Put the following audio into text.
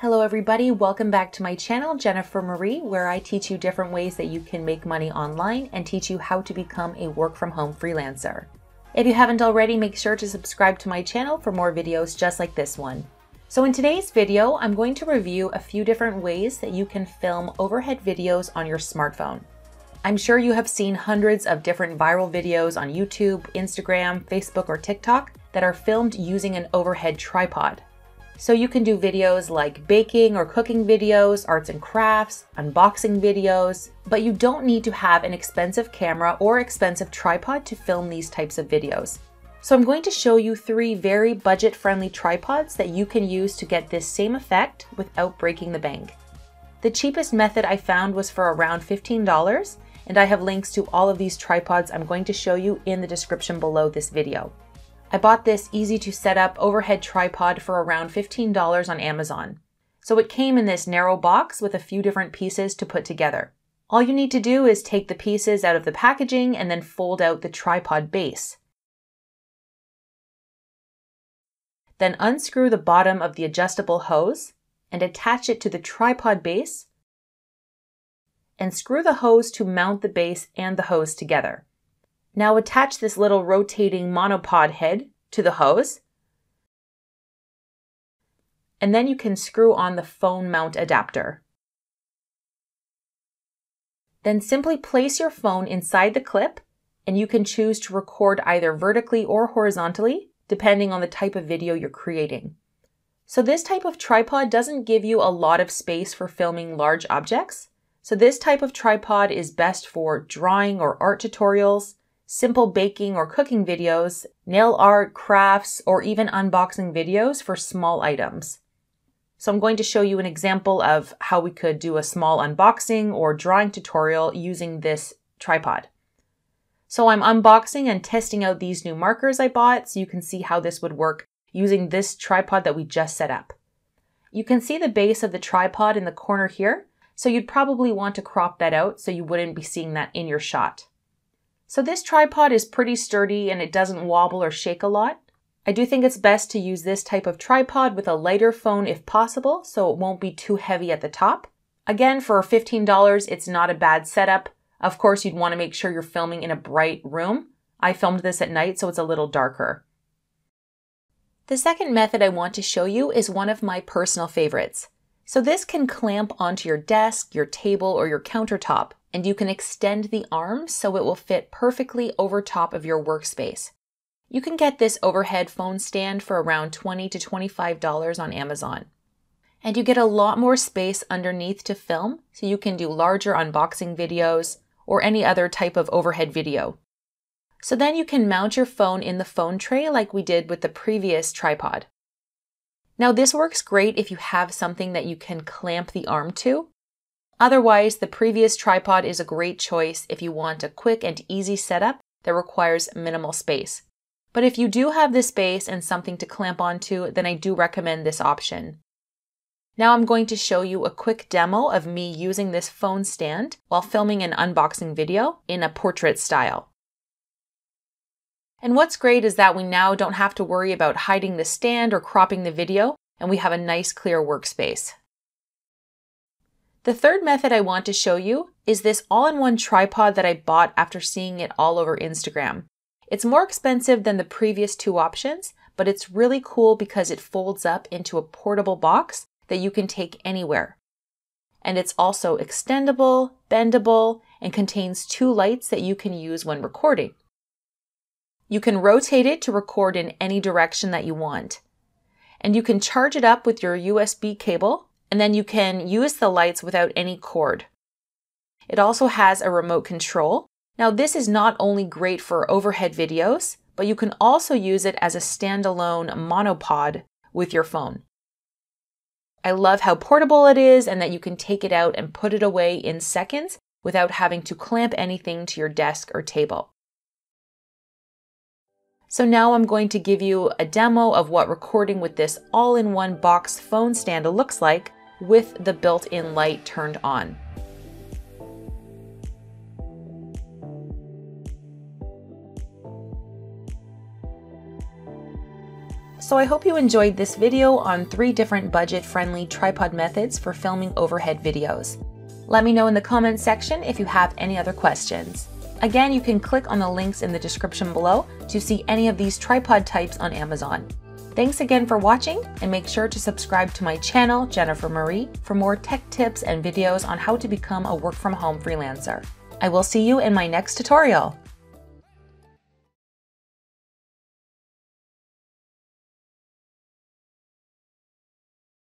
Hello everybody, welcome back to my channel, Jennifer Marie, where I teach you different ways that you can make money online and teach you how to become a work from home freelancer. If you haven't already, make sure to subscribe to my channel for more videos just like this one. So in today's video, I'm going to review a few different ways that you can film overhead videos on your smartphone. I'm sure you have seen hundreds of different viral videos on YouTube, Instagram, Facebook, or TikTok that are filmed using an overhead tripod. So you can do videos like baking or cooking videos, arts and crafts, unboxing videos, but you don't need to have an expensive camera or expensive tripod to film these types of videos. So I'm going to show you three very budget-friendly tripods that you can use to get this same effect without breaking the bank. The cheapest method I found was for around $15, and I have links to all of these tripods I'm going to show you in the description below this video. I bought this easy to set up overhead tripod for around $15 on Amazon. So it came in this narrow box with a few different pieces to put together. All you need to do is take the pieces out of the packaging and then fold out the tripod base. Then unscrew the bottom of the adjustable hose and attach it to the tripod base and screw the hose to mount the base and the hose together. Now attach this little rotating monopod head to the hose, and then you can screw on the phone mount adapter. Then simply place your phone inside the clip, and you can choose to record either vertically or horizontally, depending on the type of video you're creating. So this type of tripod doesn't give you a lot of space for filming large objects. So this type of tripod is best for drawing or art tutorials, simple baking or cooking videos, nail art, crafts, or even unboxing videos for small items. So I'm going to show you an example of how we could do a small unboxing or drawing tutorial using this tripod. So I'm unboxing and testing out these new markers I bought so you can see how this would work using this tripod that we just set up. You can see the base of the tripod in the corner here, so you'd probably want to crop that out so you wouldn't be seeing that in your shot. So this tripod is pretty sturdy and it doesn't wobble or shake a lot. I do think it's best to use this type of tripod with a lighter phone if possible, so it won't be too heavy at the top. Again, for $15, it's not a bad setup. Of course, you'd want to make sure you're filming in a bright room. I filmed this at night, so it's a little darker. The second method I want to show you is one of my personal favorites. So this can clamp onto your desk, your table, or your countertop, and you can extend the arm so it will fit perfectly over top of your workspace. You can get this overhead phone stand for around $20 to $25 on Amazon. And you get a lot more space underneath to film, so you can do larger unboxing videos or any other type of overhead video. So then you can mount your phone in the phone tray like we did with the previous tripod. Now this works great if you have something that you can clamp the arm to. Otherwise, the previous tripod is a great choice if you want a quick and easy setup that requires minimal space. But if you do have the space and something to clamp onto, then I do recommend this option. Now I'm going to show you a quick demo of me using this phone stand while filming an unboxing video in a portrait style. And what's great is that we now don't have to worry about hiding the stand or cropping the video, and we have a nice clear workspace. The third method I want to show you is this all-in-one tripod that I bought after seeing it all over Instagram. It's more expensive than the previous two options, but it's really cool because it folds up into a portable box that you can take anywhere. And it's also extendable, bendable, and contains two lights that you can use when recording. You can rotate it to record in any direction that you want. And you can charge it up with your USB cable, and then you can use the lights without any cord. It also has a remote control. Now this is not only great for overhead videos, but you can also use it as a standalone monopod with your phone. I love how portable it is and that you can take it out and put it away in seconds without having to clamp anything to your desk or table. So now I'm going to give you a demo of what recording with this all-in-one box phone stand looks like, with the built-in light turned on. So I hope you enjoyed this video on 3 different budget-friendly tripod methods for filming overhead videos. Let me know in the comments section if you have any other questions. Again, you can click on the links in the description below to see any of these tripod types on Amazon. Thanks again for watching, and make sure to subscribe to my channel, Jennifer Marie, for more tech tips and videos on how to become a work-from-home freelancer. I will see you in my next tutorial.